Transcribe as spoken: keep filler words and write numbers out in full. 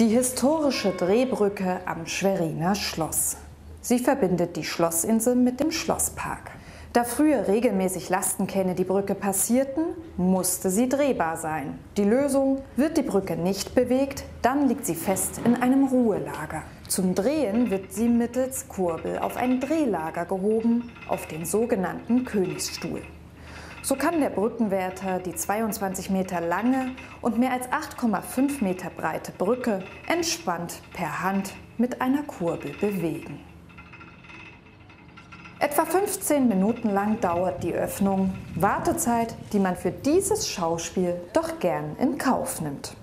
Die historische Drehbrücke am Schweriner Schloss. Sie verbindet die Schlossinsel mit dem Schlosspark. Da früher regelmäßig Lastenkähne die Brücke passierten, musste sie drehbar sein. Die Lösung: Wird die Brücke nicht bewegt, dann liegt sie fest in einem Ruhelager. Zum Drehen wird sie mittels Kurbel auf ein Drehlager gehoben, auf den sogenannten Königsstuhl. So kann der Brückenwärter die zweiundzwanzig Meter lange und mehr als acht Komma fünf Meter breite Brücke entspannt per Hand mit einer Kurbel bewegen. Etwa fünfzehn Minuten lang dauert die Öffnung, Wartezeit, die man für dieses Schauspiel doch gern in Kauf nimmt.